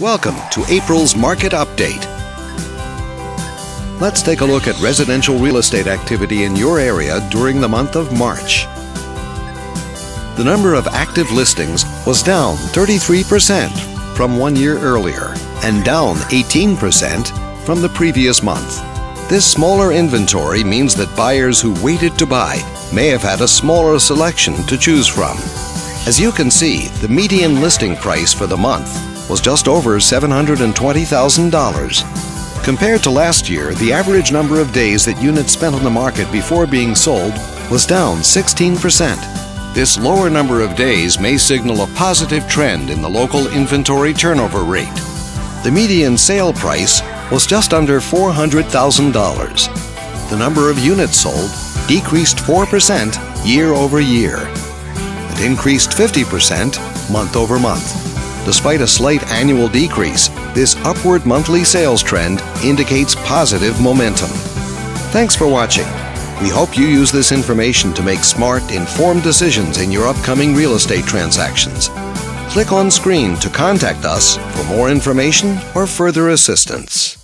Welcome to April's Market Update. Let's take a look at residential real estate activity in your area during the month of March. The number of active listings was down 33% from 1 year earlier and down 18% from the previous month. This smaller inventory means that buyers who waited to buy may have had a smaller selection to choose from. As you can see, the median listing price for the month was just over $720,000. Compared to last year, the average number of days that units spent on the market before being sold was down 16%. This lower number of days may signal a positive trend in the local inventory turnover rate. The median sale price was just under $400,000. The number of units sold decreased 4% year over year. It increased 50% month over month. Despite a slight annual decrease, this upward monthly sales trend indicates positive momentum. Thanks for watching. We hope you use this information to make smart, informed decisions in your upcoming real estate transactions. Click on screen to contact us for more information or further assistance.